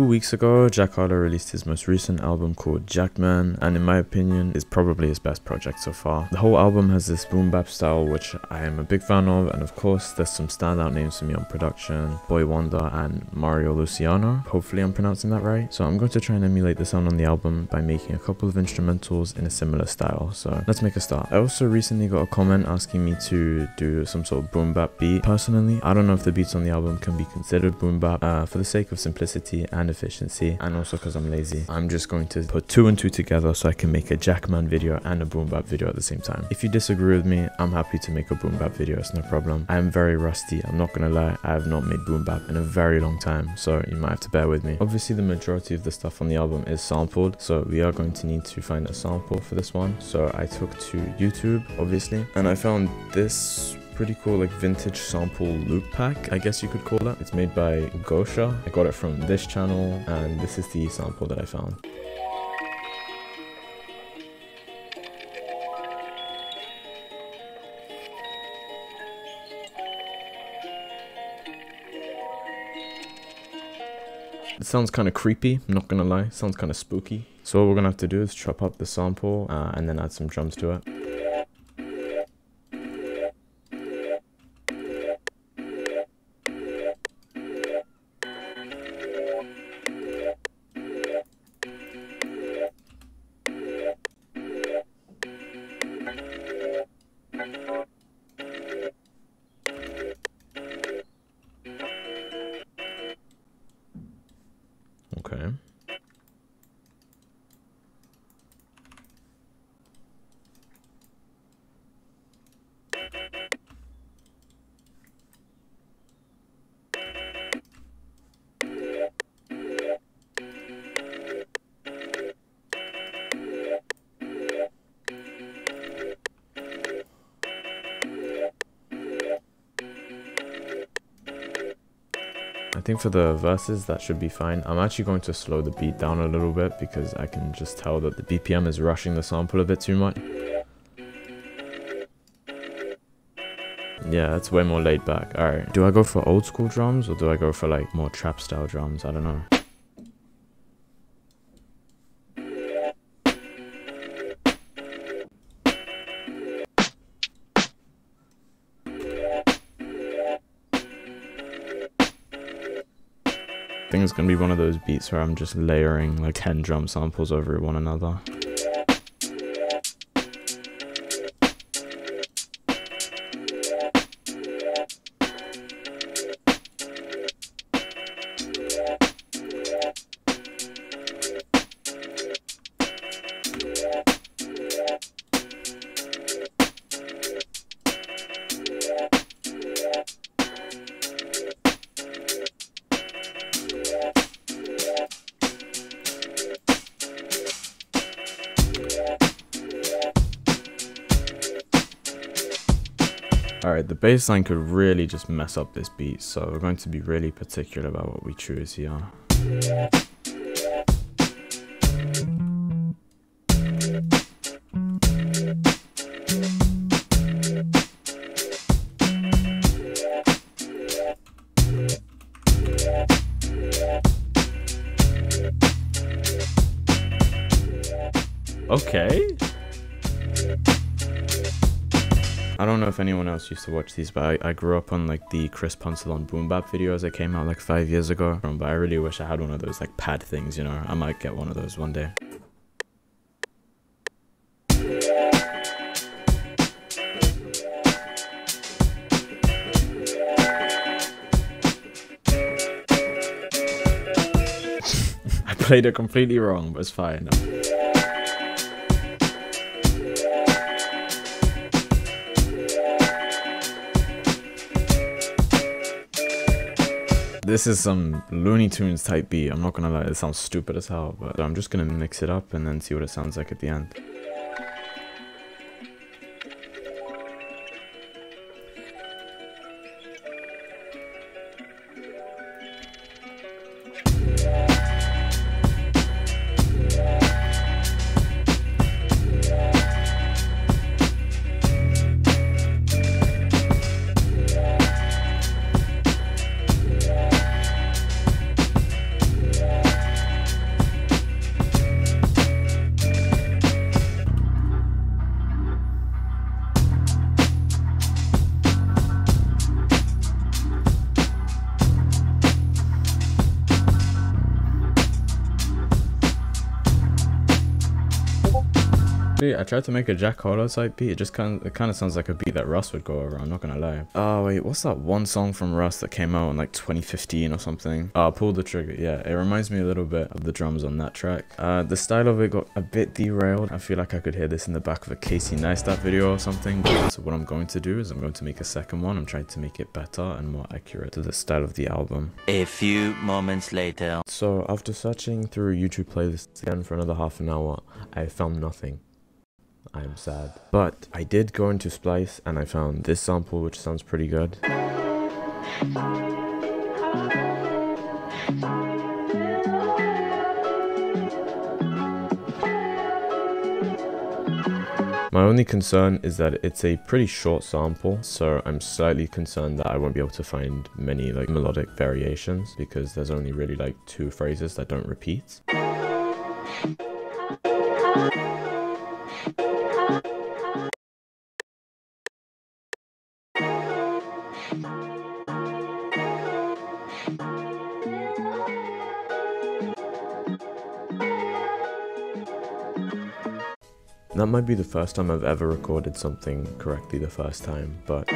2 weeks ago, Jack Harlow released his most recent album called Jackman, and in my opinion is probably his best project so far. The whole album has this boom-bap style which I am a big fan of, and of course there's some standout names for me on production, Boy Wonder and Mario Luciano, hopefully I'm pronouncing that right. So I'm going to try and emulate the sound on the album by making a couple of instrumentals in a similar style, so let's make a start. I also recently got a comment asking me to do some sort of boom-bap beat. Personally, I don't know if the beats on the album can be considered boom-bap for the sake of simplicity and efficiency, and also because I'm lazy. I'm just going to put two and two together so I can make a Jackman video and a boom-bap video at the same time. If you disagree with me, I'm happy to make a boom-bap video, it's no problem. I am very rusty, I'm not gonna lie, I have not made boom-bap in a very long time, so you might have to bear with me. Obviously the majority of the stuff on the album is sampled, so we are going to need to find a sample for this one. So I took to YouTube, obviously, and I found this pretty cool like vintage sample loop pack, I guess you could call that. It's made by Gosha. I got it from this channel, and this is the sample that I found. It sounds kind of creepy, I'm not gonna lie, it sounds kind of spooky. So what we're gonna have to do is chop up the sample and then add some drums to it. Okay. I think for the verses that should be fine. I'm actually going to slow the beat down a little bit because I can just tell that the BPM is rushing the sample a bit too much. Yeah, that's way more laid back. Alright, do I go for old school drums or do I go for like more trap style drums? I don't know. I think it's gonna be one of those beats where I'm just layering like 10 drum samples over one another. Alright, the bass line could really just mess up this beat, so we're going to be really particular about what we choose here. Okay. I don't know if anyone else used to watch these, but I grew up on like the Chris Punsil on BoomBap videos that came out like 5 years ago. But I really wish I had one of those like pad things, you know. I might get one of those one day. I played it completely wrong, but it's fine. This is some Looney Tunes type beat, I'm not gonna lie, it sounds stupid as hell, but I'm just gonna mix it up and then see what it sounds like at the end. Actually, I tried to make a Jack Harlow type beat. It just kind of sounds like a beat that Russ would go over, I'm not gonna lie. Oh wait, what's that one song from Russ that came out in like 2015 or something? Oh, Pull the Trigger. Yeah, it reminds me a little bit of the drums on that track. The style of it got a bit derailed. I feel like I could hear this in the back of a Casey Neistat video or something. So what I'm going to do is I'm going to make a second one. I'm trying to make it better and more accurate to the style of the album. A few moments later. So after searching through YouTube playlists again for another half an hour, I found nothing. I am sad. But I did go into Splice and I found this sample, which sounds pretty good. My only concern is that it's a pretty short sample, so I'm slightly concerned that I won't be able to find many like melodic variations, because there's only really like two phrases that don't repeat. That might be the first time I've ever recorded something correctly the first time, but...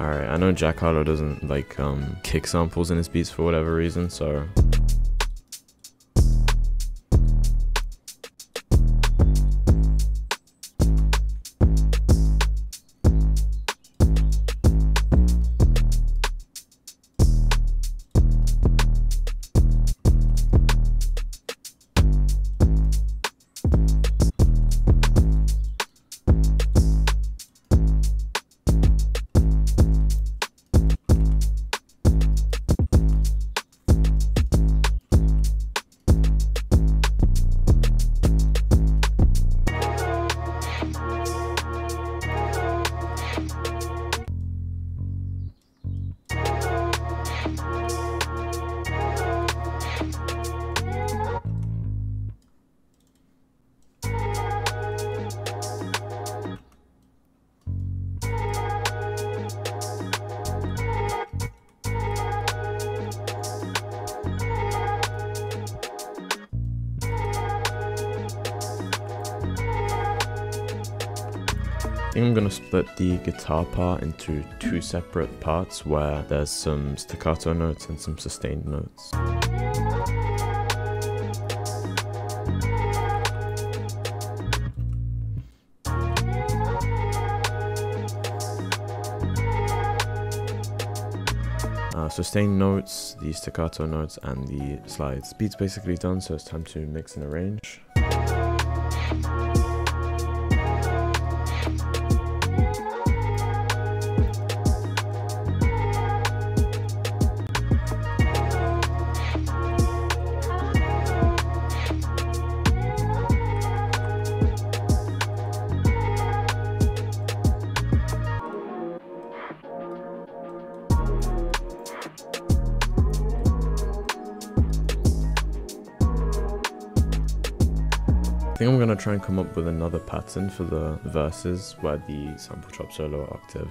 Alright, I know Jack Harlow doesn't like kick samples in his beats for whatever reason, so... I'm gonna split the guitar part into two separate parts where there's some staccato notes and some sustained notes. Sustained notes, the staccato notes, and the slides. Beat's basically done, so it's time to mix and arrange. I think I'm gonna try and come up with another pattern for the verses where the sample chops are a lower octave.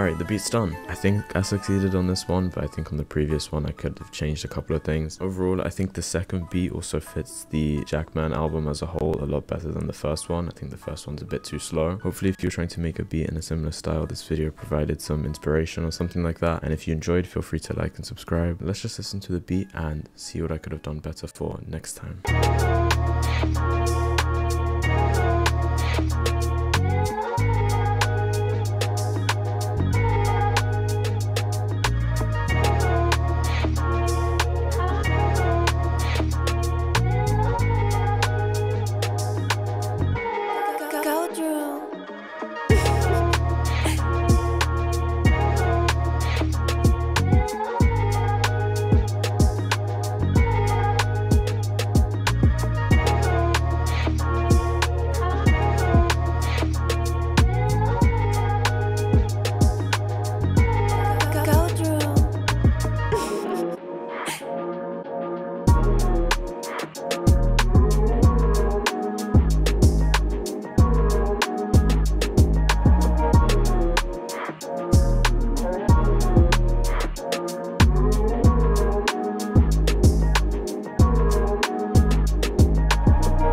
Alright, the beat's done. I think I succeeded on this one, but I think on the previous one I could have changed a couple of things. Overall, I think the second beat also fits the Jackman album as a whole a lot better than the first one. I think the first one's a bit too slow. Hopefully, if you're trying to make a beat in a similar style, this video provided some inspiration or something like that. And if you enjoyed, feel free to like and subscribe. Let's just listen to the beat and see what I could have done better for next time.